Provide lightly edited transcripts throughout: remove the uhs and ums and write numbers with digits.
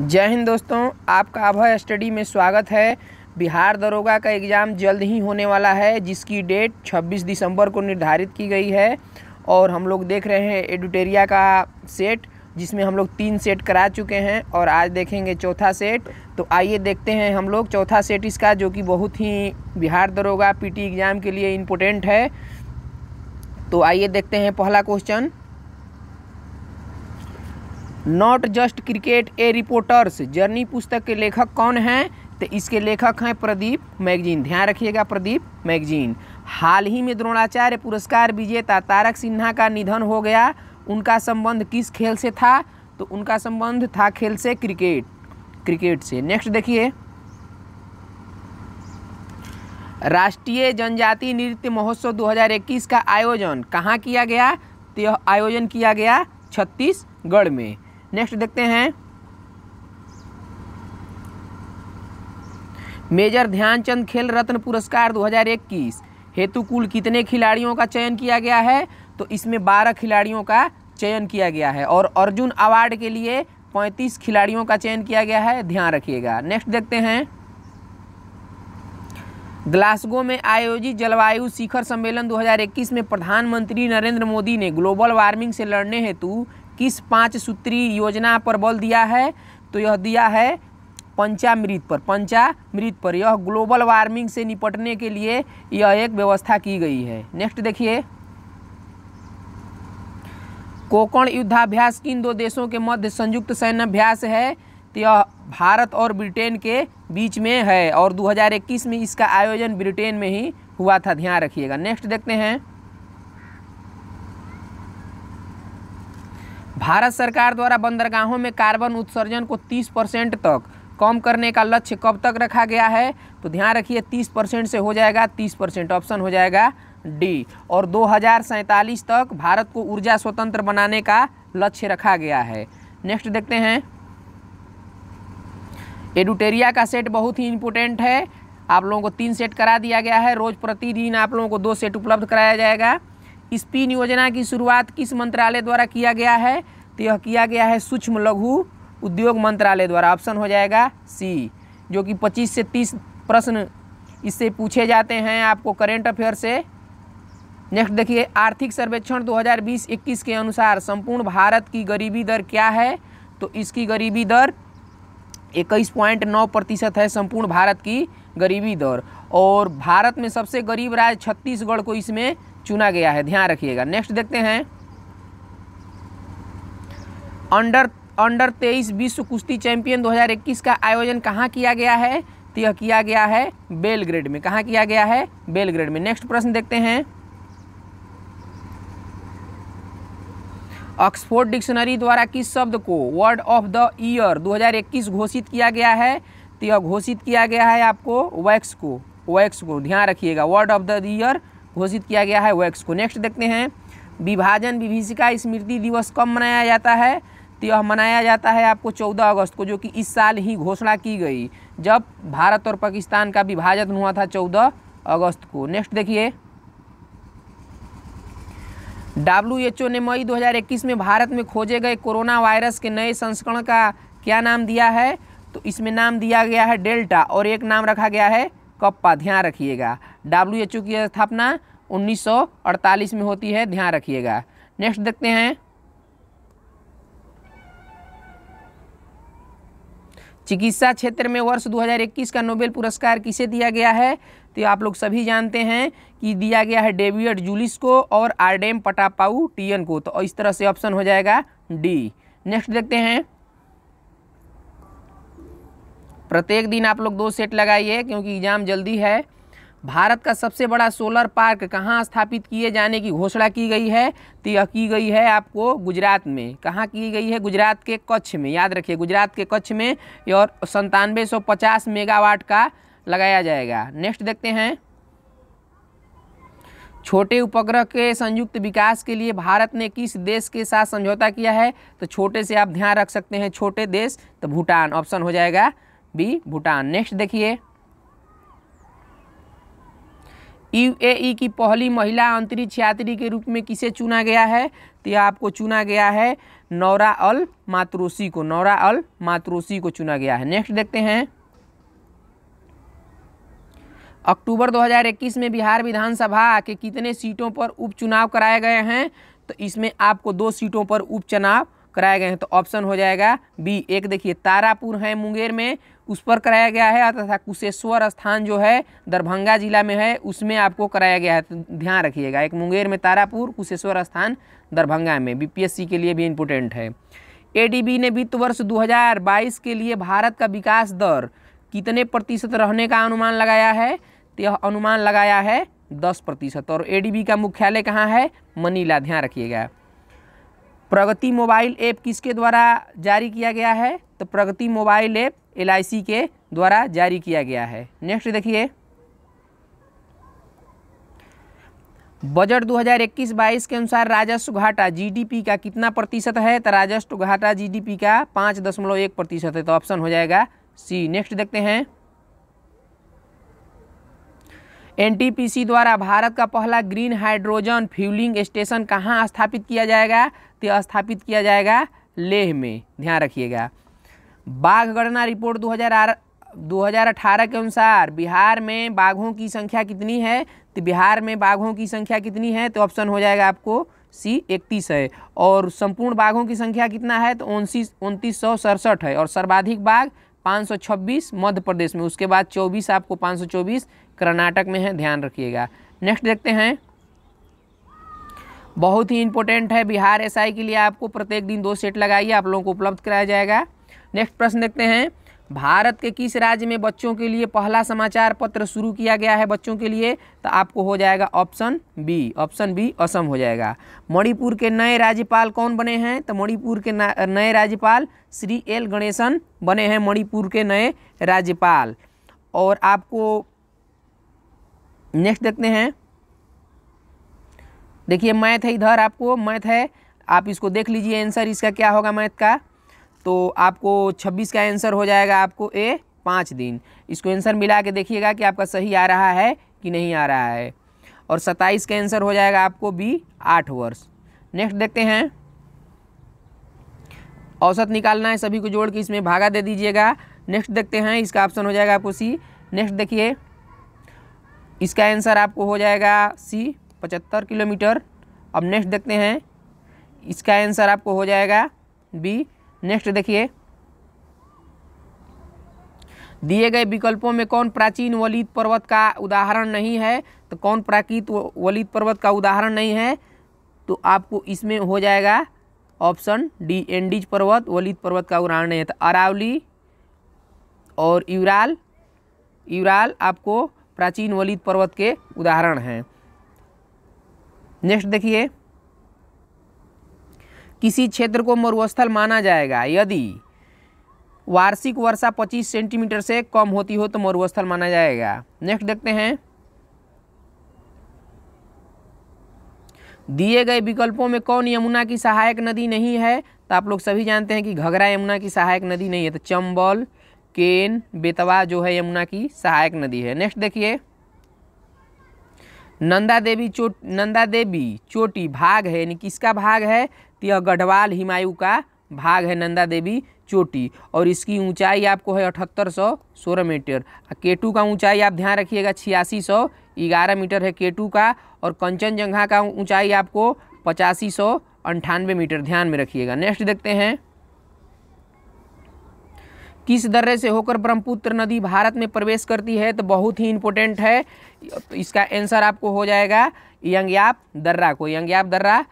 जय हिंद दोस्तों, आपका अभय स्टडी में स्वागत है। बिहार दरोगा का एग्ज़ाम जल्द ही होने वाला है, जिसकी डेट 26 दिसंबर को निर्धारित की गई है। और हम लोग देख रहे हैं एडुटेरिया का सेट, जिसमें हम लोग 3 सेट करा चुके हैं और आज देखेंगे चौथा सेट। तो आइए देखते हैं हम लोग चौथा सेट इसका, जो कि बहुत ही बिहार दरोगा पीटी एग्ज़ाम के लिए इम्पोर्टेंट है। तो आइए देखते हैं पहला question. Not just cricket a reporter's journey पुस्तक के लेखक कौन हैं? तो इसके लेखक हैं प्रदीप मैगजीन। ध्यान रखिएगा, प्रदीप मैगजीन। हाल ही में द्रोणाचार्य पुरस्कार विजेता तारक सिन्हा का निधन हो गया, उनका संबंध किस खेल से था? तो उनका संबंध था खेल से क्रिकेट से। नेक्स्ट देखिए, राष्ट्रीय जनजातीय नृत्य महोत्सव 2021 का आयोजन कहाँ किया गया? तो यह आयोजन किया गया छत्तीसगढ़ में। नेक्स्ट देखते हैं, मेजर ध्यानचंद खेल रत्न पुरस्कार 2021 हेतु कुल कितने खिलाड़ियों का चयन किया गया है? तो इसमें 12 खिलाड़ियों का चयन किया गया है। और अर्जुन अवार्ड के लिए 35 खिलाड़ियों का चयन किया गया है, ध्यान रखिएगा। नेक्स्ट देखते हैं, ग्लासगो में आयोजित जलवायु शिखर सम्मेलन 2021 में प्रधानमंत्री नरेंद्र मोदी ने ग्लोबल वार्मिंग से लड़ने हेतु किस 5 सूत्रीय योजना पर बल दिया है? तो यह दिया है पंचामृत पर। यह ग्लोबल वार्मिंग से निपटने के लिए यह एक व्यवस्था की गई है। नेक्स्ट देखिए, कोंकण युद्धाभ्यास किन 2 देशों के मध्य संयुक्त सैन्याभ्यास है? तो यह भारत और ब्रिटेन के बीच में है और 2021 में इसका आयोजन ब्रिटेन में ही हुआ था, ध्यान रखिएगा। नेक्स्ट देखते हैं, भारत सरकार द्वारा बंदरगाहों में कार्बन उत्सर्जन को 30% तक कम करने का लक्ष्य कब तक रखा गया है? तो ध्यान रखिए 30% से हो जाएगा 30%, ऑप्शन हो जाएगा डी। और 2047 तक भारत को ऊर्जा स्वतंत्र बनाने का लक्ष्य रखा गया है। नेक्स्ट देखते हैं, एडुटेरिया का सेट बहुत ही इम्पोर्टेंट है। आप लोगों को 3 सेट करा दिया गया है, रोज प्रतिदिन आप लोगों को 2 सेट उपलब्ध कराया जाएगा। स्पिन योजना की शुरुआत किस मंत्रालय द्वारा किया गया है? तो यह किया गया है सूक्ष्म लघु उद्योग मंत्रालय द्वारा, ऑप्शन हो जाएगा सी। जो कि 25 से 30 प्रश्न इससे पूछे जाते हैं आपको करेंट अफेयर से। नेक्स्ट देखिए, आर्थिक सर्वेक्षण 2020-21 के अनुसार संपूर्ण भारत की गरीबी दर क्या है? तो इसकी गरीबी दर 21.9% है, संपूर्ण भारत की गरीबी दर। और भारत में सबसे गरीब राज्य छत्तीसगढ़ को इसमें चुना गया है, ध्यान रखिएगा। नेक्स्ट देखते हैं, अंडर 23 विश्व कुश्ती चैंपियन 2021 का आयोजन कहाँ किया गया है? तो यह किया गया है बेलग्रेड में। कहाँ किया गया है? बेलग्रेड में। नेक्स्ट प्रश्न देखते हैं, ऑक्सफोर्ड डिक्शनरी द्वारा किस शब्द को वर्ड ऑफ द ईयर 2021 घोषित किया गया है? तो यह घोषित किया गया है आपको वैक्स को, ध्यान रखिएगा। वर्ड ऑफ द ईयर घोषित किया गया है वैक्स को। नेक्स्ट देखते हैं, विभाजन विभीषिका स्मृति दिवस कब मनाया जाता है? तो यह मनाया जाता है आपको 14 अगस्त को, जो कि इस साल ही घोषणा की गई जब भारत और पाकिस्तान का विभाजन हुआ था 14 अगस्त को। नेक्स्ट देखिए, डब्ल्यूएचओ ने मई 2021 में भारत में खोजे गए कोरोना वायरस के नए संस्करण का क्या नाम दिया है? तो इसमें नाम दिया गया है डेल्टा और एक नाम रखा गया है कप्पा, ध्यान रखिएगा। डब्ल्यूएचओ की स्थापना 1948 में होती है, ध्यान रखिएगा। नेक्स्ट देखते हैं, चिकित्सा क्षेत्र में वर्ष 2021 का नोबेल पुरस्कार किसे दिया गया है? तो आप लोग सभी जानते हैं कि दिया गया है डेविड जूलिस को और आर्डेम पटापाऊ टीएन को। तो इस तरह से ऑप्शन हो जाएगा डी। नेक्स्ट देखते हैं, प्रत्येक दिन आप लोग 2 सेट लगाइए क्योंकि एग्जाम जल्दी है। भारत का सबसे बड़ा सोलर पार्क कहाँ स्थापित किए जाने की घोषणा की गई है? तो यह की गई है आपको गुजरात में। कहाँ की गई है? गुजरात के कच्छ में, याद रखिए, गुजरात के कच्छ में। और 9750 मेगावाट का लगाया जाएगा। नेक्स्ट देखते हैं, छोटे उपग्रह के संयुक्त विकास के लिए भारत ने किस देश के साथ समझौता किया है? तो छोटे से आप ध्यान रख सकते हैं, छोटे देश तो भूटान, ऑप्शन हो जाएगा बी, भूटान। नेक्स्ट देखिए, यूएई की पहली महिला अंतरिक्ष यात्री के रूप में किसे चुना गया है? तो यह आपको चुना गया है नौरा अल मातरोसी को चुना गया है। नेक्स्ट देखते हैं, अक्टूबर 2021 में बिहार विधानसभा के कितने सीटों पर उपचुनाव कराए गए हैं? तो इसमें आपको 2 सीटों पर उपचुनाव कराए गए हैं, तो ऑप्शन हो जाएगा बी। एक देखिए तारापुर है मुंगेर में, उस पर कराया गया है, तथा कुशेश्वर स्थान जो है दरभंगा जिला में है उसमें आपको कराया गया है, तो ध्यान रखिएगा। एक मुंगेर में तारापुर, कुशेश्वर स्थान दरभंगा में, बीपीएससी के लिए भी इम्पोर्टेंट है। एडीबी ने वित्त वर्ष 2022 के लिए भारत का विकास दर कितने प्रतिशत रहने का अनुमान लगाया है? यह अनुमान लगाया है 10%, और एडीबी का मुख्यालय कहाँ है? मनीला, ध्यान रखिएगा। प्रगति मोबाइल ऐप किसके द्वारा जारी किया गया है? तो प्रगति मोबाइल ऐप LIC के द्वारा जारी किया गया है। नेक्स्ट देखिए, बजट 2021-22 के अनुसार राजस्व घाटा GDP का कितना प्रतिशत है? तो राजस्व घाटा GDP का 5.1% है, तो ऑप्शन हो जाएगा सी। नेक्स्ट देखते हैं, NTPC द्वारा भारत का पहला ग्रीन हाइड्रोजन फ्यूलिंग स्टेशन कहाँ स्थापित किया जाएगा? तो स्थापित किया जाएगा लेह में, ध्यान रखिएगा। बाघ गणना रिपोर्ट 2018 के अनुसार बिहार में बाघों की संख्या कितनी है? तो बिहार में बाघों की संख्या कितनी है? तो ऑप्शन हो जाएगा आपको सी 31 है। और संपूर्ण बाघों की संख्या कितना है? तो 2967 है, और सर्वाधिक बाघ 526 मध्य प्रदेश में, उसके बाद 24 आपको 524 कर्नाटक में है, ध्यान रखिएगा। नेक्स्ट देखते हैं, बहुत ही इंपॉर्टेंट है, बिहार SI के लिए आपको प्रत्येक दिन 2 सेट लगाइए, आप लोगों को उपलब्ध कराया जाएगा। नेक्स्ट प्रश्न देखते हैं, भारत के किस राज्य में बच्चों के लिए पहला समाचार पत्र शुरू किया गया है बच्चों के लिए? तो आपको हो जाएगा ऑप्शन बी, असम हो जाएगा। मणिपुर के नए राज्यपाल कौन बने हैं? तो मणिपुर के नए राज्यपाल श्री L गणेशन बने हैं, मणिपुर के नए राज्यपाल। और आपको नेक्स्ट देखते हैं, देखिए मैथ है, इधर आपको मैथ है, आप इसको देख लीजिए आंसर इसका क्या होगा मैथ का, तो आपको 26 का आंसर हो जाएगा आपको ए 5 दिन। इसको आंसर मिला के देखिएगा कि आपका सही आ रहा है कि नहीं आ रहा है। और 27 का आंसर हो जाएगा आपको बी 8 वर्ष। नेक्स्ट देखते हैं, औसत निकालना है, सभी को जोड़ के इसमें भागा दे दीजिएगा। नेक्स्ट देखते हैं, इसका ऑप्शन हो जाएगा आपको सी। नेक्स्ट देखिए, इसका आंसर आपको हो जाएगा सी 75 किलोमीटर। अब नेक्स्ट देखते हैं, इसका आंसर आपको हो जाएगा बी। नेक्स्ट देखिए, दिए गए विकल्पों में कौन प्राचीन वलित पर्वत का उदाहरण नहीं है? तो कौन प्राकृत वलित पर्वत का उदाहरण नहीं है? तो आपको इसमें हो जाएगा ऑप्शन डी, एंडीज पर्वत वलित पर्वत का उदाहरण नहीं है। तो अरावली और यूराल आपको प्राचीन वलित पर्वत के उदाहरण हैं। नेक्स्ट देखिए, किसी क्षेत्र को मरुस्थल माना जाएगा यदि वार्षिक वर्षा 25 सेंटीमीटर से कम होती हो तो मरुस्थल माना जाएगा। नेक्स्ट देखते हैं, दिए गए विकल्पों में कौन यमुना की सहायक नदी नहीं है? तो आप लोग सभी जानते हैं कि घघरा यमुना की सहायक नदी नहीं है, तो चंबल, केन, बेतवा जो है यमुना की सहायक नदी है। नेक्स्ट देखिए, नंदा देवी चोटी भाग है, यानी किसका भाग है? तो यह गढ़वाल हिमायू का भाग है नंदा देवी चोटी, और इसकी ऊंचाई आपको है 7816 मीटर। केटू का ऊंचाई आप ध्यान रखिएगा 8611 मीटर है केटू का, और कंचनजंघा का ऊंचाई आपको 8598 मीटर, ध्यान में रखिएगा। नेक्स्ट देखते हैं, किस दर्रे से होकर ब्रह्मपुत्र नदी भारत में प्रवेश करती है? तो बहुत ही इम्पोर्टेंट है, तो इसका आंसर आपको हो जाएगा यंग्याप दर्रा,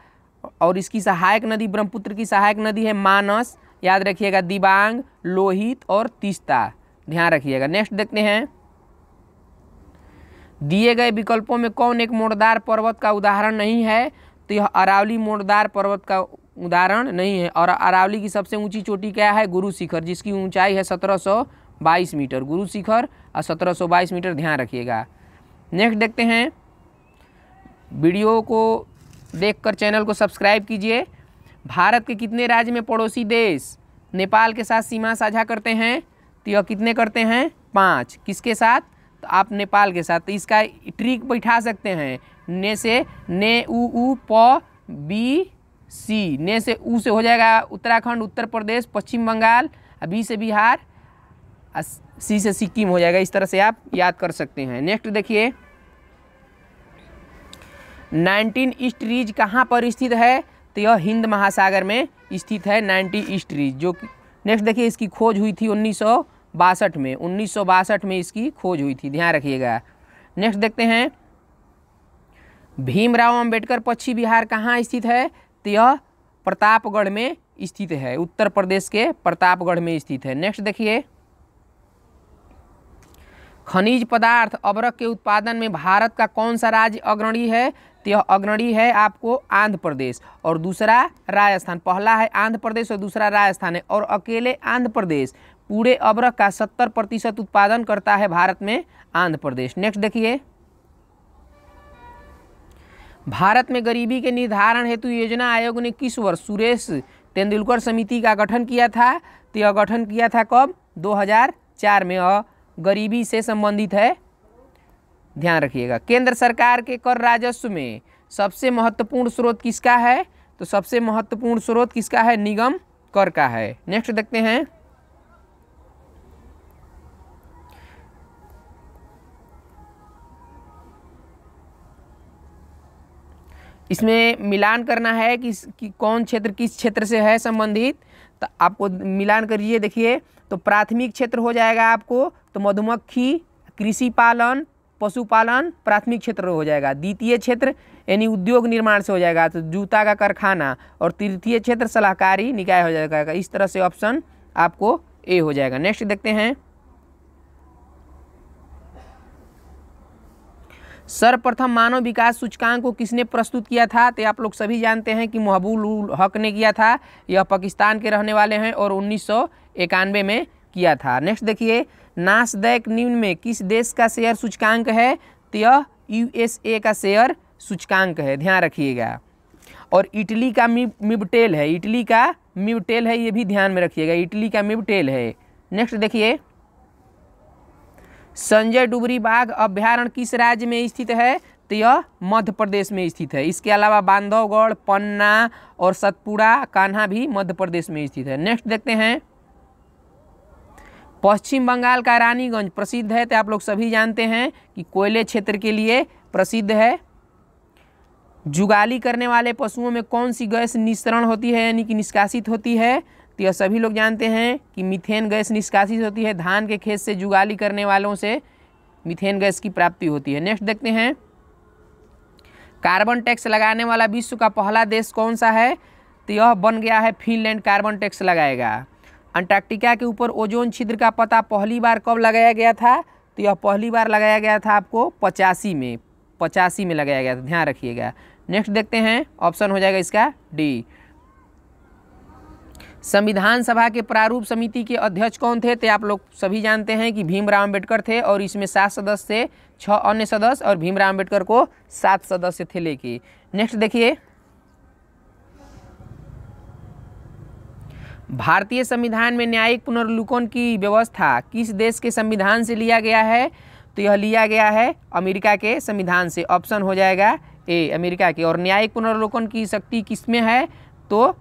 और इसकी सहायक नदी, ब्रह्मपुत्र की सहायक नदी है मानस, याद रखिएगा, दिबांग, लोहित और तीस्ता, ध्यान रखिएगा। नेक्स्ट देखते हैं, दिए गए विकल्पों में कौन एक मोड़दार पर्वत का उदाहरण नहीं है? तो यह अरावली मोड़दार पर्वत का उदाहरण नहीं है, और अरावली की सबसे ऊंची चोटी क्या है? गुरु शिखर, जिसकी ऊंचाई है 1722 मीटर, गुरु शिखर और 1722 मीटर, ध्यान रखिएगा। नेक्स्ट देखते हैं, वीडियो को देखकर चैनल को सब्सक्राइब कीजिए। भारत के कितने राज्य में पड़ोसी देश नेपाल के साथ सीमा साझा करते हैं? तो यह कितने करते हैं? 5। किसके साथ? तो आप नेपाल के साथ। तो इसका ट्रिक बैठा सकते हैं, ने से ने, उ, उ, प, बी सी, ने से ऊ से हो जाएगा उत्तराखंड, उत्तर प्रदेश, पश्चिम बंगाल, बी से बिहार, सी से सिक्किम हो जाएगा। इस तरह से आप याद कर सकते हैं। नेक्स्ट देखिए 19 ईस्ट रीज कहाँ पर स्थित है, तो यह हिंद महासागर में स्थित है 19 ईस्ट रीज। जो नेक्स्ट देखिए इसकी खोज हुई थी 1962 में, 1962 में इसकी खोज हुई थी, ध्यान रखिएगा। नेक्स्ट देखते हैं भीमराव अंबेडकर पक्षी विहार कहाँ स्थित है, तो यह प्रतापगढ़ में स्थित है, उत्तर प्रदेश के प्रतापगढ़ में स्थित है। नेक्स्ट देखिए खनिज पदार्थ अवरक के उत्पादन में भारत का कौन सा राज्य अग्रणी है, तो यह अग्रणी है आपको आंध्र प्रदेश और दूसरा राजस्थान। पहला है आंध्र प्रदेश और दूसरा राजस्थान है, और अकेले आंध्र प्रदेश पूरे अवरक का 70% उत्पादन करता है भारत में आंध्र प्रदेश। नेक्स्ट देखिए भारत में गरीबी के निर्धारण हेतु योजना आयोग ने किस वर्ष सुरेश तेंदुलकर समिति का गठन किया था, तो यह गठन किया था कब, 2004 में, और गरीबी से संबंधित है, ध्यान रखिएगा। केंद्र सरकार के कर राजस्व में सबसे महत्वपूर्ण स्रोत किसका है, तो सबसे महत्वपूर्ण स्रोत किसका है, निगम कर का है। नेक्स्ट देखते हैं इसमें मिलान करना है कि कौन क्षेत्र किस क्षेत्र से है संबंधित, तो आपको मिलान करिए। देखिए तो प्राथमिक क्षेत्र हो जाएगा आपको तो मधुमक्खी, कृषि पालन, पशुपालन प्राथमिक क्षेत्र हो जाएगा। द्वितीय क्षेत्र यानी उद्योग निर्माण से हो जाएगा तो जूता का कारखाना, और तृतीय क्षेत्र सलाहकारी निकाय हो जाएगा। इस तरह से ऑप्शन आपको ए हो जाएगा। नेक्स्ट देखते हैं सर्वप्रथम मानव विकास सूचकांक को किसने प्रस्तुत किया था, तो आप लोग सभी जानते हैं कि महबूब उल हक ने किया था। यह पाकिस्तान के रहने वाले हैं और 1991 में किया था। नेक्स्ट देखिए नासडैक निम्न में किस देश का शेयर सूचकांक है, तो यह यूएसए का शेयर सूचकांक है, ध्यान रखिएगा। और इटली का मिबटेल है, इटली का मिबटेल है, ये भी ध्यान में रखिएगा, इटली का मिबटेल है। नेक्स्ट देखिए संजय डुबरी बाघ अभ्यारण्य किस राज्य में स्थित है, तो यह मध्य प्रदेश में स्थित है। इसके अलावा बांधवगढ़, पन्ना और सतपुड़ा, कान्हा भी मध्य प्रदेश में स्थित है। नेक्स्ट देखते हैं पश्चिम बंगाल का रानीगंज प्रसिद्ध है, तो आप लोग सभी जानते हैं कि कोयले क्षेत्र के लिए प्रसिद्ध है। जुगाली करने वाले पशुओं में कौन सी गैस निस्सरण होती है यानी कि निष्कासित होती है, तो यह सभी लोग जानते हैं कि मीथेन गैस निष्कासित होती है। धान के खेत से जुगाली करने वालों से मीथेन गैस की प्राप्ति होती है। नेक्स्ट देखते हैं कार्बन टैक्स लगाने वाला विश्व का पहला देश कौन सा है, तो यह बन गया है फिनलैंड, कार्बन टैक्स लगाएगा। अंटार्कटिका के ऊपर ओजोन छिद्र का पता पहली बार कब लगाया गया था, तो यह पहली बार लगाया गया था आपको 85 में, 85 में लगाया गया था, ध्यान रखिएगा। नेक्स्ट देखते हैं ऑप्शन हो जाएगा इसका डी। संविधान सभा के प्रारूप समिति के अध्यक्ष कौन थे, तो आप लोग सभी जानते हैं कि भीमराव अंबेडकर थे, और इसमें 7 सदस्य थे, 6 अन्य सदस्य और भीमराव अंबेडकर को 7 सदस्य थे लेके। नेक्स्ट देखिए भारतीय संविधान में न्यायिक पुनर्लोकन की व्यवस्था किस देश के संविधान से लिया गया है, तो यह लिया गया है अमेरिका के संविधान से, ऑप्शन हो जाएगा ए, अमेरिका के। और न्यायिक पुनर्लोकन की शक्ति किस में है, तो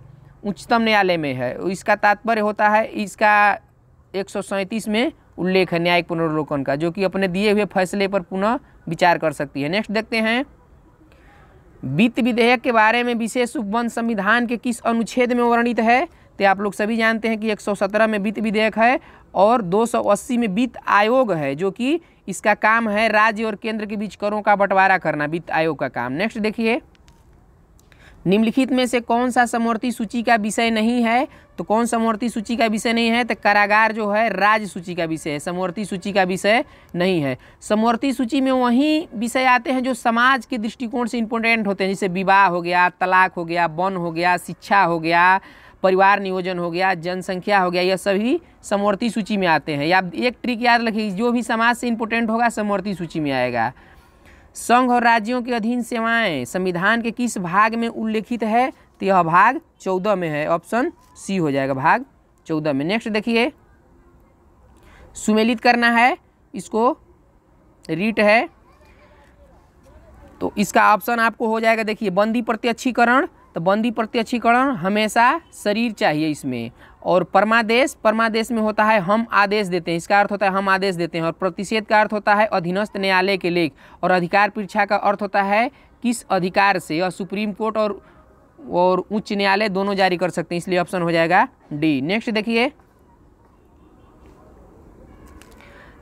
उच्चतम न्यायालय में है। इसका तात्पर्य होता है, इसका 137 में उल्लेख है न्यायिक पुनर्लोकन का, जो कि अपने दिए हुए फैसले पर पुनः विचार कर सकती है। नेक्स्ट देखते हैं वित्त विधेयक के बारे में विशेष उपबंध संविधान के किस अनुच्छेद में वर्णित है, तो आप लोग सभी जानते हैं कि 117 में वित्त विधेयक है और 280 में वित्त आयोग है, जो कि इसका काम है राज्य और केंद्र के बीच करों का बंटवारा करना, वित्त आयोग का काम। नेक्स्ट देखिए निम्नलिखित में से कौन सा समवर्ती सूची का विषय नहीं है, तो कौन समवर्ती सूची का विषय नहीं है, तो कारागार जो है राज्य सूची का विषय है, समवर्ती सूची का विषय नहीं है। समवर्ती सूची में वही विषय आते हैं जो समाज के दृष्टिकोण से इम्पोर्टेंट होते हैं, जैसे विवाह हो गया, तलाक हो गया, वन हो गया, शिक्षा हो गया, परिवार नियोजन हो गया, जनसंख्या हो गया, यह सभी समवर्ती सूची में आते हैं। या एक ट्रिक याद रखिए, जो भी समाज से इम्पोर्टेंट होगा समवर्ती सूची में आएगा। संघ और राज्यों के अधीन सेवाएं संविधान के किस भाग में उल्लेखित है, तो यह भाग 14 में है, ऑप्शन सी हो जाएगा, भाग 14 में। नेक्स्ट देखिए सुमेलित करना है, इसको रीट है, तो इसका ऑप्शन आपको हो जाएगा देखिए बंदी प्रत्यक्षीकरण, तो बंदी प्रत्यक्षीकरण हमेशा शरीर चाहिए इसमें। और परमादेश, परमादेश में होता है हम आदेश देते हैं, इसका अर्थ होता है हम आदेश देते हैं। और प्रतिषेध का अर्थ होता है अधीनस्थ न्यायालय के लेख। और अधिकार परीक्षा का अर्थ होता है किस अधिकार से, और सुप्रीम कोर्ट और उच्च न्यायालय दोनों जारी कर सकते हैं, इसलिए ऑप्शन हो जाएगा डी। नेक्स्ट देखिए,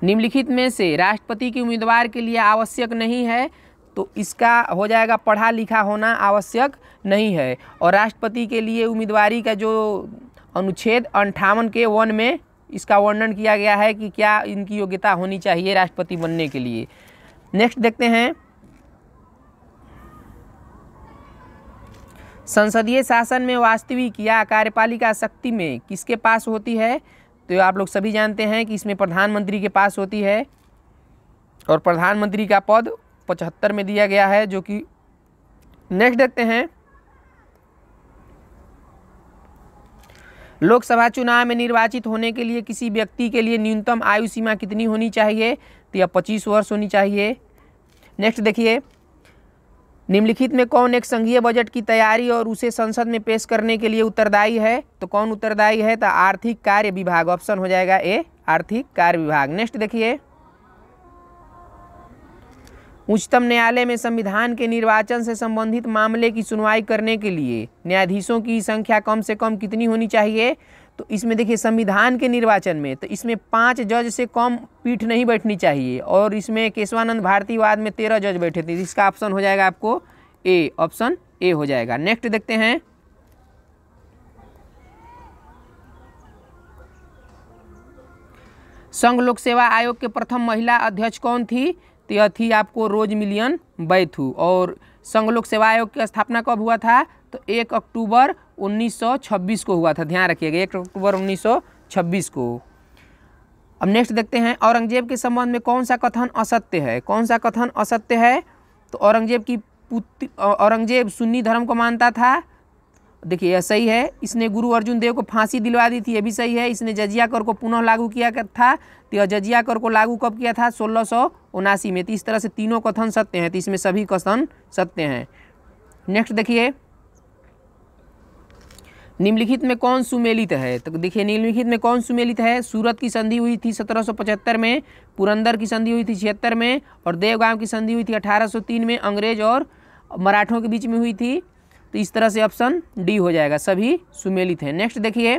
निम्नलिखित में से राष्ट्रपति के उम्मीदवार के लिए आवश्यक नहीं है, तो इसका हो जाएगा पढ़ा लिखा होना आवश्यक नहीं है। और राष्ट्रपति के लिए उम्मीदवारी का जो अनुच्छेद 58(1) में इसका वर्णन किया गया है कि क्या इनकी योग्यता होनी चाहिए राष्ट्रपति बनने के लिए। नेक्स्ट देखते हैं, संसदीय शासन में वास्तविक या कार्यपालिका शक्ति में किसके पास होती है, तो आप लोग सभी जानते हैं कि इसमें प्रधानमंत्री के पास होती है। और प्रधानमंत्री का पद 75 में दिया गया है जो कि। नेक्स्ट देखते हैं, लोकसभा चुनाव में निर्वाचित होने के लिए किसी व्यक्ति के लिए न्यूनतम आयु सीमा कितनी होनी चाहिए, तो यह 25 वर्ष होनी चाहिए। नेक्स्ट देखिए, निम्नलिखित में कौन एक संघीय बजट की तैयारी और उसे संसद में पेश करने के लिए उत्तरदायी है, तो कौन उत्तरदायी है, तो आर्थिक कार्य विभाग, ऑप्शन हो जाएगा ए, आर्थिक कार्य विभाग। नेक्स्ट देखिए, उच्चतम न्यायालय में संविधान के निर्वाचन से संबंधित मामले की सुनवाई करने के लिए न्यायाधीशों की संख्या कम से कम कितनी होनी चाहिए, तो इसमें देखिए संविधान के निर्वाचन में तो इसमें 5 जज से कम पीठ नहीं बैठनी चाहिए। और इसमें केशवानंद भारती वाद में 13 जज बैठे थे, इसका ऑप्शन हो जाएगा आपको ए, ऑप्शन ए हो जाएगा। नेक्स्ट देखते हैं, संघ लोक सेवा आयोग के प्रथम महिला अध्यक्ष कौन थी, तो यह थी आपको रोज मिलियन बैथू। और संघ लोक सेवा आयोग की स्थापना कब हुआ था, तो 1 अक्टूबर 1926 को हुआ था, ध्यान रखिएगा 1 अक्टूबर 1926 को। अब नेक्स्ट देखते हैं, औरंगजेब के संबंध में कौन सा कथन असत्य है, कौन सा कथन असत्य है, तो औरंगजेब की पुत्री, औरंगजेब सुन्नी धर्म को मानता था, देखिए यह सही है। इसने गुरु अर्जुन देव को फांसी दिलवा दी थी, यह भी सही है। इसने जजिया कर को पुनः लागू किया था, तो यह जजिया कर को लागू कब किया था, 1679 में। तो इस तरह से तीनों कथन सत्य हैं, तो इसमें सभी कथन सत्य हैं। नेक्स्ट देखिए, निम्नलिखित में कौन सुमेलित है, तो देखिए निम्नलिखित में कौन सुमेलित है, सूरत की संधि हुई थी 1775 में, पुरंदर की संधि हुई थी 76 में, और देवगांव की संधि हुई थी 1803 में, अंग्रेज और मराठों के बीच में हुई थी। तो इस तरह से ऑप्शन डी हो जाएगा, सभी सुमेलित हैं। नेक्स्ट देखिए,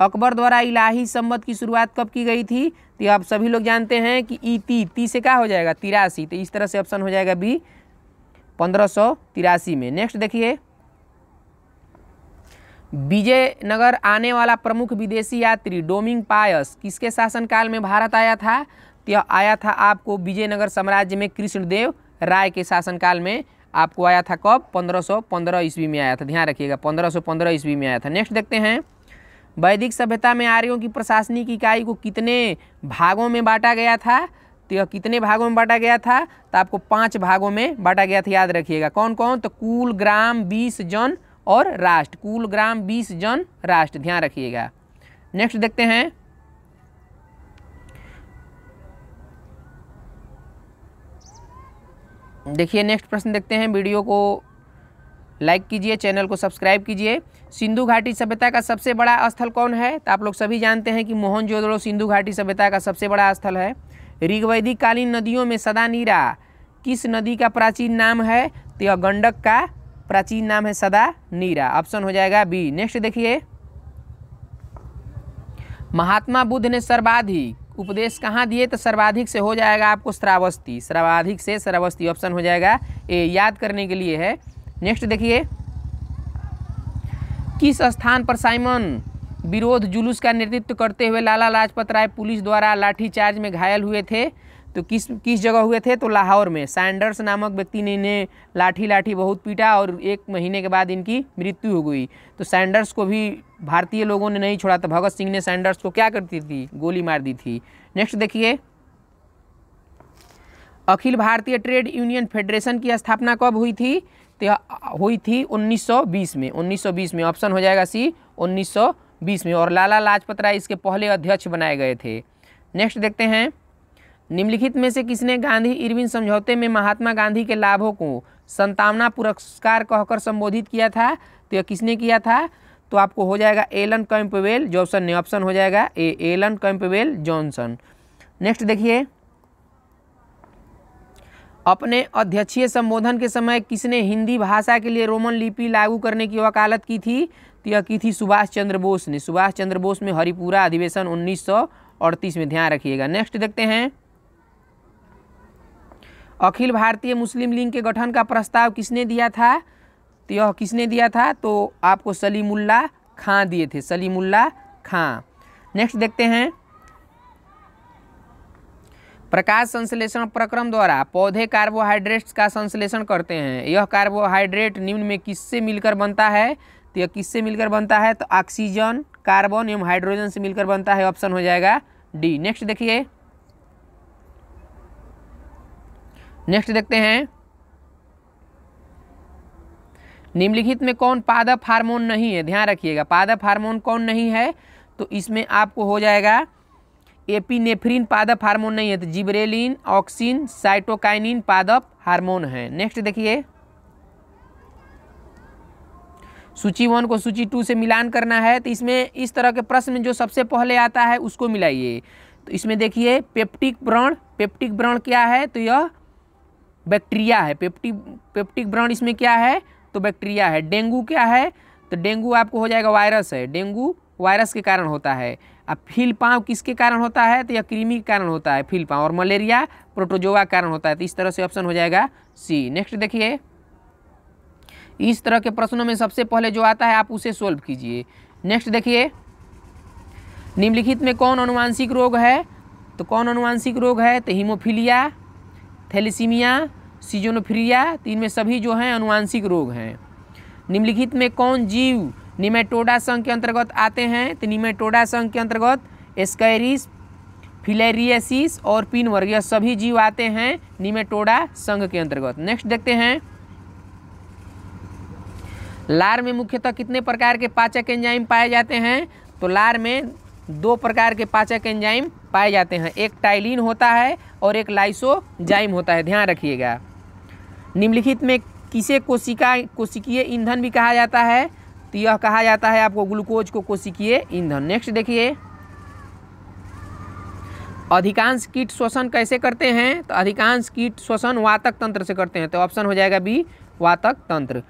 अकबर द्वारा इलाही संवत की शुरुआत कब की गई थी, तो आप सभी लोग जानते हैं कि ईती, ती से क्या हो जाएगा 83, तो इस तरह से ऑप्शन हो जाएगा बी, 1583 में। नेक्स्ट देखिए, विजयनगर आने वाला प्रमुख विदेशी यात्री डोमिंग पायस किसके शासनकाल में भारत आया था, तो यह आया था आपको विजयनगर साम्राज्य में कृष्णदेव राय के शासनकाल में आपको आया था। कब, 1515 ईस्वी में आया था, ध्यान रखिएगा 1515 ईस्वी में आया था। नेक्स्ट देखते हैं, वैदिक सभ्यता में आर्यों की प्रशासनिक इकाई को कितने भागों में बांटा गया था, तो यह कितने भागों में बांटा गया था, तो आपको 5 भागों में बांटा गया था, याद रखिएगा। कौन कौन, तो कुल, ग्राम, 20 जन और राष्ट्र, कुल, ग्राम, 20 जन, राष्ट्र, ध्यान रखिएगा। नेक्स्ट देखते हैं, देखिए नेक्स्ट प्रश्न देखते हैं, वीडियो को लाइक कीजिए, चैनल को सब्सक्राइब कीजिए। सिंधु घाटी सभ्यता का सबसे बड़ा स्थल कौन है, तो आप लोग सभी जानते हैं कि मोहनजोदड़ो सिंधु घाटी सभ्यता का सबसे बड़ा स्थल है। ऋग्वैदिक कालीन नदियों में सदानीरा किस नदी का प्राचीन नाम है, तो यह गंडक का प्राचीन नाम है सदानीरा, ऑप्शन हो जाएगा बी। नेक्स्ट देखिए, महात्मा बुद्ध ने सर्वाधिक उपदेश कहाँ दिए, तो सर्वाधिक से हो जाएगा आपको श्रावस्ती, सर्वाधिक से श्रावस्ती, ऑप्शन हो जाएगा ए, याद करने के लिए है। नेक्स्ट देखिए, किस स्थान पर साइमन विरोध जुलूस का नेतृत्व करते हुए लाला लाजपत राय पुलिस द्वारा लाठीचार्ज में घायल हुए थे, तो किस जगह हुए थे, तो लाहौर में सैंडर्स नामक व्यक्ति ने इन्हें लाठी बहुत पीटा और 1 महीने के बाद इनकी मृत्यु हो गई। तो सैंडर्स को भी भारतीय लोगों ने नहीं छोड़ा, तो भगत सिंह ने सैंडर्स को क्या करती थी, गोली मार दी थी। नेक्स्ट देखिए, Akhil Bharatiya trade union federation की स्थापना कब हुई थी, तो हुई थी 1920 में, 1920 में, ऑप्शन हो जाएगा सी, 1920 में। और लाला लाजपत राय इसके पहले अध्यक्ष बनाए गए थे। नेक्स्ट देखते हैं, निम्नलिखित में से किसने गांधी इरविन समझौते में महात्मा गांधी के लाभों को संतावना पुरस्कार कहकर संबोधित किया था, तो यह किसने किया था? तो आपको हो जाएगा एलन कैम्पबेल जॉनसन ने, ऑप्शन हो जाएगा A, Alan Campbell Johnson. Next देखिए, अपने अध्यक्षीय संबोधन के समय किसने हिंदी भाषा के लिए रोमन लिपि लागू करने की वकालत की थी? तो यह की थी सुभाष चंद्र बोस ने, सुभाष चंद्र बोस में हरिपुरा अधिवेशन 1938 में, ध्यान रखिएगा। नेक्स्ट देखते हैं, अखिल भारतीय मुस्लिम लीग के गठन का प्रस्ताव किसने दिया था? तो यह किसने दिया था? तो आपको सलीमुल्लाह खां दिए थे, सलीमुल्लाह खां। नेक्स्ट देखते हैं, प्रकाश संश्लेषण प्रक्रम द्वारा पौधे कार्बोहाइड्रेट्स का संश्लेषण करते हैं, यह कार्बोहाइड्रेट निम्न में किससे मिलकर बनता है? तो यह किससे मिलकर बनता है? तो ऑक्सीजन, कार्बन एवं हाइड्रोजन से मिलकर बनता है, ऑप्शन हो जाएगा डी। नेक्स्ट देखिए, नेक्स्ट देखते हैं, निम्नलिखित में कौन पादप हार्मोन नहीं है? ध्यान रखिएगा, पादप हार्मोन कौन नहीं है? तो इसमें आपको हो जाएगा एपिनेफ्रिन पादप हार्मोन नहीं है, तो जिबरेलिन, ऑक्सिन, साइटोकाइनिन पादप हार्मोन है। नेक्स्ट देखिए, सूची 1 को सूची 2 से मिलान करना है, तो इसमें इस तरह के प्रश्न जो सबसे पहले आता है उसको मिलाइए। तो इसमें देखिए पेप्टिक व्रण, पेप्टिक व्रण क्या है? तो यह बैक्टीरिया है, पेप्टिक व्रण इसमें क्या है? तो बैक्टीरिया है। डेंगू क्या है? तो डेंगू आपको हो जाएगा वायरस है, डेंगू वायरस के कारण होता है। अब फीलपांव किसके कारण होता है? तो यह कृमि के कारण होता है फीलपांव, और मलेरिया प्रोटोजोआ के कारण होता है, तो इस तरह से ऑप्शन हो जाएगा सी। नेक्स्ट देखिए, इस तरह के प्रश्नों में सबसे पहले जो आता है आप उसे सोल्व कीजिए। नेक्स्ट देखिए, निम्नलिखित में कौन अनुवांशिक रोग है? तो कौन अनुवांशिक रोग है? तो हीमोफीलिया, थैलेसीमिया, सीजोनोफ्रिया, तीन में सभी जो हैं अनुवांशिक रोग हैं। निम्नलिखित में कौन जीव निमेटोडा संघ के अंतर्गत आते हैं? तो निमेटोडा संघ के अंतर्गत एस्कैरिस, फिलेरियासिस और पिनवर्ग, यह सभी जीव आते हैं निमेटोडा संघ के अंतर्गत। नेक्स्ट देखते हैं, लार में मुख्यतः कितने प्रकार के पाचक एंजाइम पाए जाते हैं? तो लार में 2 प्रकार के पाचक एंजाइम पाए जाते हैं, एक टाइलिन होता है और एक लाइसोजाइम होता है, ध्यान रखिएगा। निम्नलिखित में किसे कोशिकीय ईंधन भी कहा जाता है? तो यह कहा जाता है आपको ग्लूकोज को कोशिकीय ईंधन। नेक्स्ट देखिए, अधिकांश कीट श्वसन कैसे करते हैं? तो अधिकांश कीट श्वसन वातक तंत्र से करते हैं, तो ऑप्शन हो जाएगा बी, वातक तंत्र।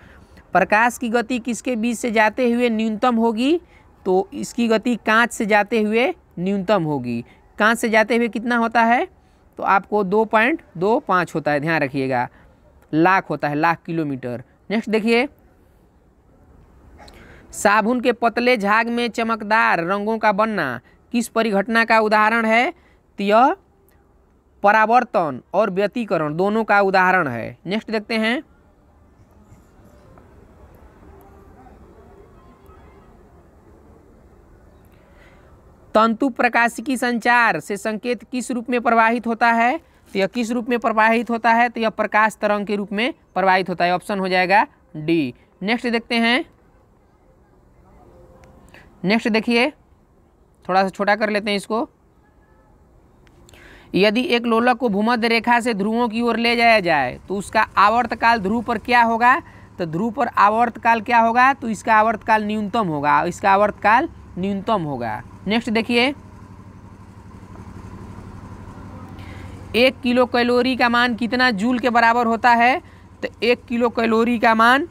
प्रकाश की गति किसके बीच से जाते हुए न्यूनतम होगी? तो इसकी गति कांच से जाते हुए न्यूनतम होगी, कांच से जाते हुए कितना होता है? तो आपको 2.25 होता है, ध्यान रखिएगा, लाख होता है, लाख किलोमीटर। नेक्स्ट देखिए, साबुन के पतले झाग में चमकदार रंगों का बनना किस परिघटना का उदाहरण है? तो यह परावर्तन और व्यतिकरण दोनों का उदाहरण है। नेक्स्ट देखते हैं, तंतु प्रकाशिकी संचार से संकेत किस रूप में प्रवाहित होता है? तो यह किस रूप में प्रवाहित होता है? तो यह प्रकाश तरंग के रूप में प्रवाहित होता है, ऑप्शन हो जाएगा डी। नेक्स्ट देखते हैं, नेक्स्ट देखिए, थोड़ा सा छोटा कर लेते हैं इसको। यदि एक लोलक को भूमध्य रेखा से ध्रुवों की ओर ले जाया जाए तो उसका आवर्तकाल ध्रुव पर क्या होगा? तो ध्रुव पर आवर्तकाल क्या होगा? तो इसका आवर्तकाल न्यूनतम होगा, इसका आवर्तकाल न्यूनतम होगा। नेक्स्ट देखिए, 1 किलो कैलोरी का मान कितना जूल के बराबर होता है? तो 1 किलो कैलोरी का मान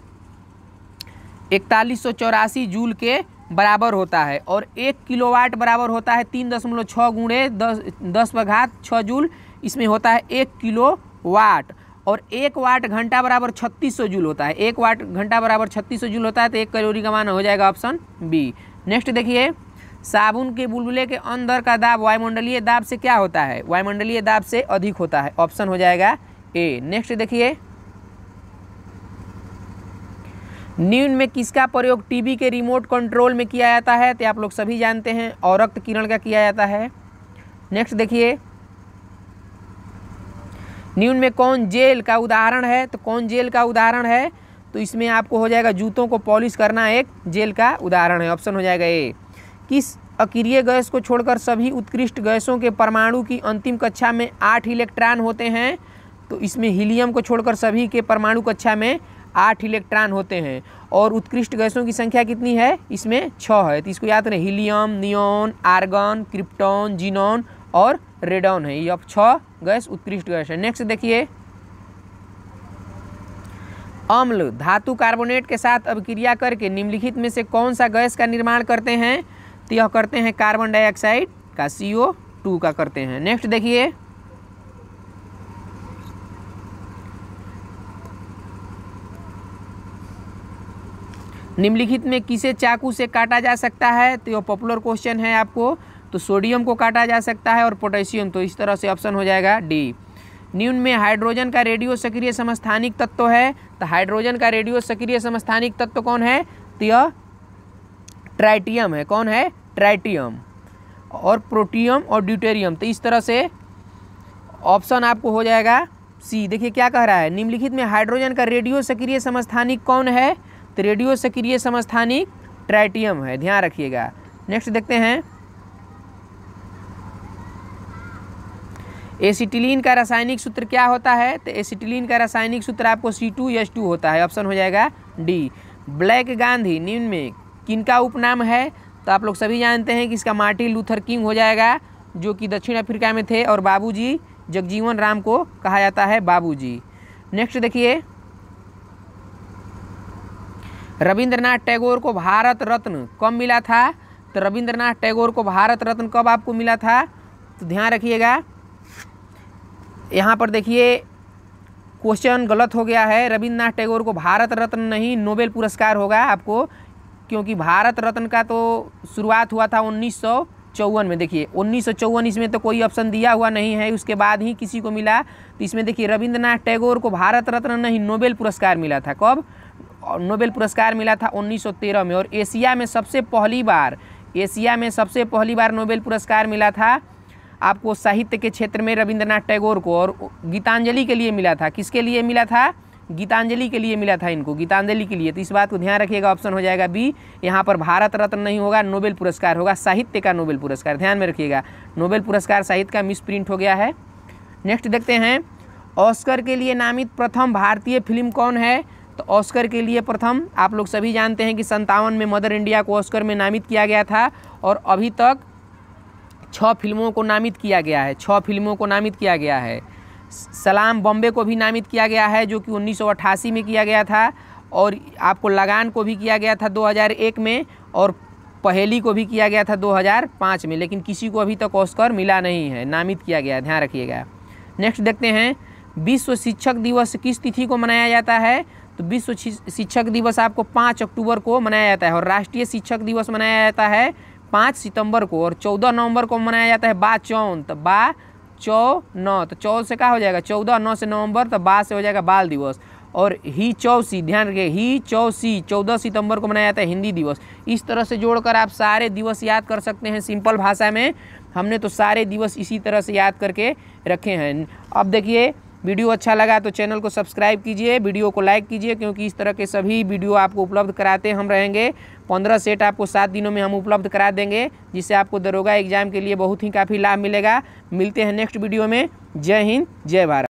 4184 जूल के बराबर होता है, और 1 किलोवाट बराबर होता है 3.6 गुणे 10^6 जूल, इसमें होता है 1 किलो वाट। और 1 वाट घंटा बराबर 3600 जूल होता है, 1 वाट घंटा बराबर 3600 जूल होता है, तो 1 कैलोरी का मान हो जाएगा ऑप्शन बी। नेक्स्ट देखिए, साबुन के बुलबुले के अंदर का दाब वायुमंडलीय दाब से क्या होता है? वायुमंडलीय दाब से अधिक होता है, ऑप्शन हो जाएगा ए। नेक्स्ट देखिए, निम्न में किसका प्रयोग टीवी के रिमोट कंट्रोल में किया जाता है? तो आप लोग सभी जानते हैं अवरक्त किरण का किया जाता है। नेक्स्ट देखिए, निम्न में कौन जेल का उदाहरण है? तो कौन जेल का उदाहरण है? तो इसमें आपको हो जाएगा जूतों को पॉलिश करना एक जेल का उदाहरण है, ऑप्शन हो जाएगा ए। किस अक्रिय गैस को छोड़कर सभी उत्कृष्ट गैसों के परमाणु की अंतिम कक्षा में 8 इलेक्ट्रॉन होते हैं? तो इसमें हीलियम को छोड़कर सभी के परमाणु कक्षा में 8 इलेक्ट्रॉन होते हैं और उत्कृष्ट गैसों की संख्या कितनी है, इसमें 6 है। तो इसको याद रखें, helium, neon, argon, krypton, xenon और रेडॉन है। ये अब 6 गैस उत्कृष्ट गैस है। नेक्स्ट देखिए, अम्ल धातु कार्बोनेट के साथ अब क्रिया करके निम्नलिखित में से कौन सा गैस का निर्माण करते हैं? तो यह करते हैं कार्बन डाइऑक्साइड का, CO2 का करते हैं। नेक्स्ट देखिए, निम्नलिखित में किसे चाकू से काटा जा सकता है? तो यह पॉपुलर क्वेश्चन है आपको, तो सोडियम को काटा जा सकता है और पोटेशियम, तो इस तरह से ऑप्शन हो जाएगा डी। निम्न में हाइड्रोजन का रेडियो सक्रिय समस्थानिक तत्व है, तो हाइड्रोजन का रेडियो सक्रिय समस्थानिक तत्व कौन है? तो यह ट्राइटियम है। कौन है? ट्राइटियम। और प्रोटियम और ड्यूटेरियम, तो इस तरह से ऑप्शन आपको हो जाएगा सी। देखिए क्या कह रहा है, निम्नलिखित में हाइड्रोजन का रेडियो सक्रिय समस्थानिक कौन है? तो रेडियो सक्रिय समस्थानिक ट्राइटियम है, ध्यान रखिएगा। नेक्स्ट देखते हैं, एसिटिलीन का रासायनिक सूत्र क्या होता है? तो एसिटिलीन का रासायनिक सूत्र आपको C2H2 होता है, ऑप्शन हो जाएगा डी। ब्लैक गांधी निम्न में किनका उपनाम है? तो आप लोग सभी जानते हैं कि इसका मार्टिन लूथर किंग हो जाएगा, जो कि दक्षिण अफ्रीका में थे और बाबूजी जगजीवन राम को कहा जाता है बाबूजी। नेक्स्ट देखिए, रविंद्रनाथ टैगोर को भारत रत्न कब मिला था? तो रविंद्रनाथ टैगोर को भारत रत्न कब आपको मिला था? तो ध्यान रखिएगा, यहाँ पर देखिए क्वेश्चन गलत हो गया है। रविंद्रनाथ टैगोर को भारत रत्न नहीं, नोबेल पुरस्कार होगा आपको, क्योंकि भारत रत्न का तो शुरुआत हुआ था 1954 में। देखिए 1954, इसमें तो कोई ऑप्शन दिया हुआ नहीं है, उसके बाद ही किसी को मिला। तो इसमें देखिए रविंद्रनाथ टैगोर को भारत रत्न नहीं, नोबेल पुरस्कार मिला था। कब नोबेल पुरस्कार मिला था? 1913 में। और एशिया में सबसे पहली बार नोबेल पुरस्कार मिला था आपको साहित्य के क्षेत्र में रविंद्रनाथ टैगोर को, और गीतांजलि के लिए मिला था। किसके लिए मिला था? गीतांजलि के लिए मिला था इनको, गीतांजलि के लिए। तो इस बात को ध्यान रखिएगा, ऑप्शन हो जाएगा बी। यहाँ पर भारत रत्न नहीं होगा, नोबेल पुरस्कार होगा, साहित्य का नोबेल पुरस्कार, ध्यान में रखिएगा। नोबेल पुरस्कार साहित्य का मिस प्रिंट हो गया है। नेक्स्ट देखते हैं, ऑस्कर के लिए नामित प्रथम भारतीय फिल्म कौन है? तो ऑस्कर के लिए प्रथम आप लोग सभी जानते हैं कि 57 में मदर इंडिया को ऑस्कर में नामित किया गया था, और अभी तक 6 फिल्मों को नामित किया गया है। 6 फिल्मों को नामित किया गया है। सलाम बॉम्बे को भी नामित किया गया है, जो कि 1988 में किया गया था, और आपको लगान को भी किया गया था 2001 में, और पहेली को भी किया गया था 2005 में, लेकिन किसी को अभी तक ऑस्कर मिला नहीं है, नामित किया गया, ध्यान रखिएगा। नेक्स्ट देखते हैं, विश्व शिक्षक दिवस किस तिथि को मनाया जाता है? तो विश्व शिक्षक दिवस आपको 5 अक्टूबर को मनाया जाता है, और राष्ट्रीय शिक्षक दिवस मनाया जाता है 5 सितंबर को, और 14 नवंबर को मनाया जाता है बा चौन, तो बा चौ नौ, तो चौ से क्या हो जाएगा 14, 9 से नवंबर, तो बा से हो जाएगा बाल दिवस। और ही चौसी, ध्यान रखिए, ही चौसी 14 सितंबर को मनाया जाता है हिंदी दिवस। इस तरह से जोड़कर आप सारे दिवस याद कर सकते हैं सिंपल भाषा में। हमने तो सारे दिवस इसी तरह से याद करके रखे हैं। अब देखिए, वीडियो अच्छा लगा तो चैनल को सब्सक्राइब कीजिए, वीडियो को लाइक कीजिए, क्योंकि इस तरह के सभी वीडियो आपको उपलब्ध कराते हम रहेंगे। 15 सेट आपको 7 दिनों में हम उपलब्ध करा देंगे, जिससे आपको दरोगा एग्जाम के लिए बहुत ही काफ़ी लाभ मिलेगा। मिलते हैं नेक्स्ट वीडियो में। जय हिंद, जय भारत।